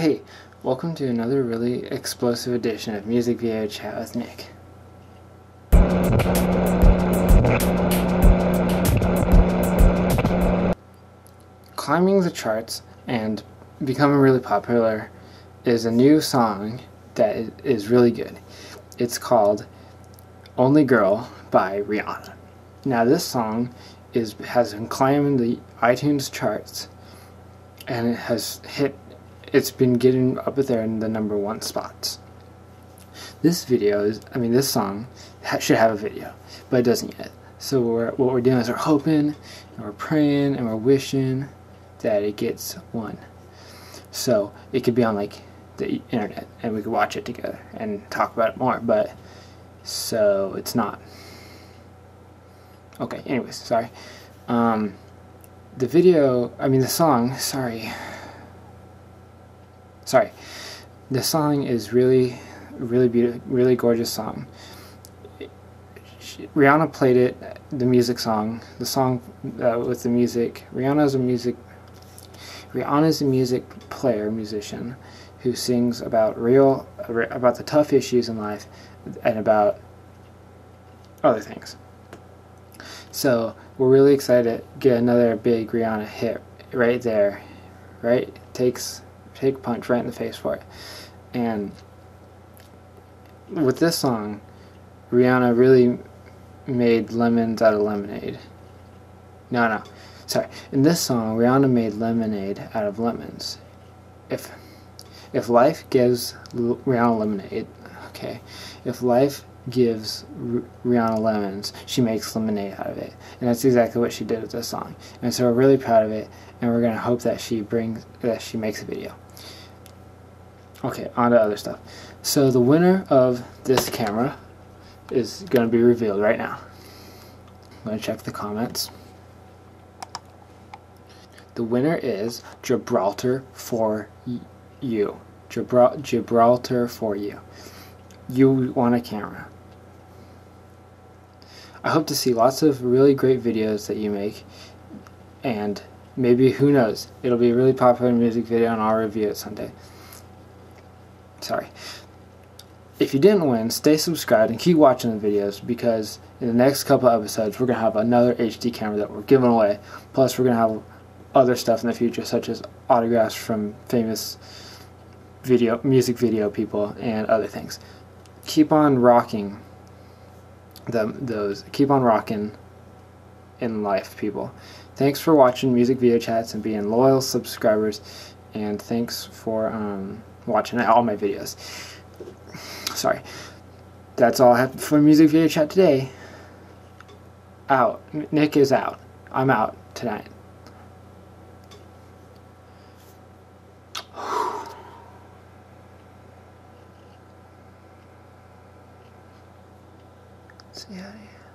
Hey, welcome to another really explosive edition of Music Video Chat with Nick. Climbing the charts and becoming really popular is a new song that is really good. It's called Only Girl by Rihanna. Now this song has been climbing the iTunes charts, and it's been getting up there in the #1 spots. This song should have a video, but it doesn't yet. So what we're doing is we're hoping, and we're praying, and we're wishing that it gets one. So it could be on the internet, and we could watch it together and talk about it more. But so it's not. Okay. Anyways, sorry. The song is really beautiful, really gorgeous song. Rihanna played it, the music. Rihanna's a musician who sings about the tough issues in life and about other things. So we're really excited to get another big Rihanna hit right there, right? Take a punch right in the face for it. And with this song, Rihanna really made lemons out of lemonade. In this song, Rihanna made lemonade out of lemons. If life gives Rihanna lemonade, okay. If life gives Rihanna lemons, she makes lemonade out of it. And that's exactly what she did with this song. And so we're really proud of it, and we're going to hope that she makes a video. Okay, on to other stuff. So the winner of this camera is going to be revealed right now. I'm going to check the comments. The winner is Gibraltar for you. Gibraltar for you. You want a camera. I hope to see lots of really great videos that you make, and maybe, who knows, it'll be a really popular music video and I'll review it someday. Sorry. If you didn't win, stay subscribed and keep watching the videos, because in the next couple of episodes we're going to have another HD camera that we're giving away, plus we're going to have other stuff in the future, such as autographs from famous music video people and other things. Keep on rocking keep on rocking in life, people. Thanks for watching Music Video Chats and being loyal subscribers, and thanks for watching all my videos. Sorry. That's all I have for Music Video Chat today. Out. Nick is out. I'm out tonight. Yeah.